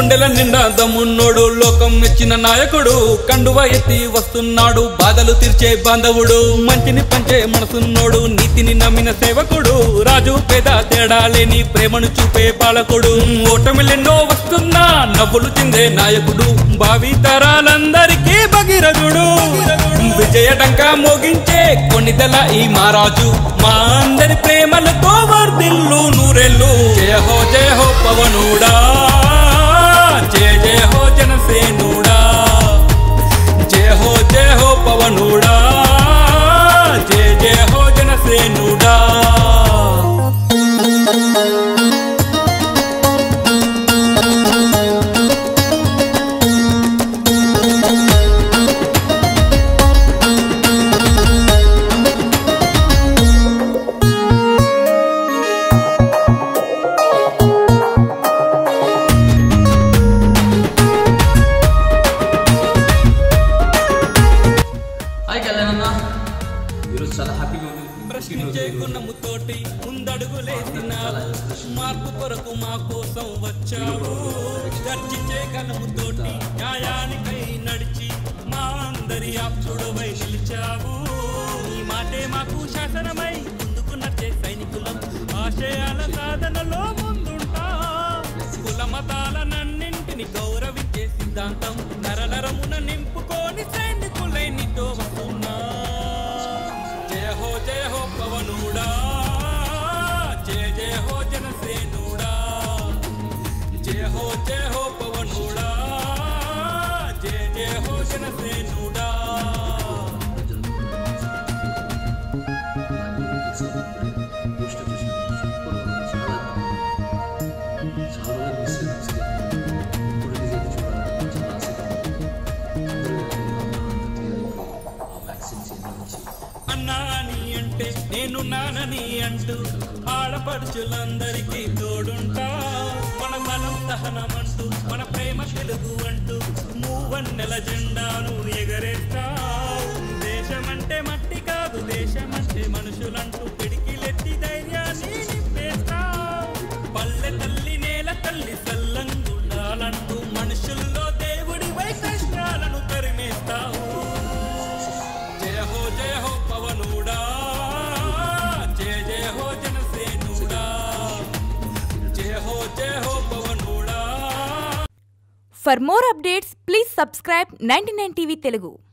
గుండెల నిండా దమ్మున్నోడు లోకం మెచ్చిన నాయకుడు కండువ ఎత్తి వస్తున్నాడు బాధలు తీర్చే బాంధవుడు మంచిని పంచే మనసున్నోడు నీతిని నమ్మిన సేవకుడు రాజు పేద తేడా లేని ప్రేమను చూపే పాలకుడు ఓటమిలెన్నో వస్తున్నా నవ్వులు చిందే నాయకుడు భావి తరాలందరికీ భగీరథుడు విజయ డంకా మోగించే కొనిదల ఈ మహారాజు మా అందరి ప్రేమలతో వర్ధిల్లు నూరెల్లు జయ హో పవనుడా జయ జయ హో జనసేనుడా జయ హో పవనుడా జయ జయ హో జనసేనుడా ఆడపడుచులందరికీ తోడుంటా మన బలం సహనమంటూ మన ప్రేమ తెలుగు అంటూ మూవన్నెల జెండాను ఎగరేస్తా దేశమంటే మట్టి కాదు దేశమంటే మనుషులంటూ పిడికిలెత్తి ధైర్యాన్ని నింపేస్తా పల్లె తల్లి నేల తల్లి సల్లంగుండాలంటూ మనుషుల్లో దేవుడి వై కష్టాలను తరిమేస్తావు జయ హో పవనుడా For more updates, please subscribe 99TV Telugu.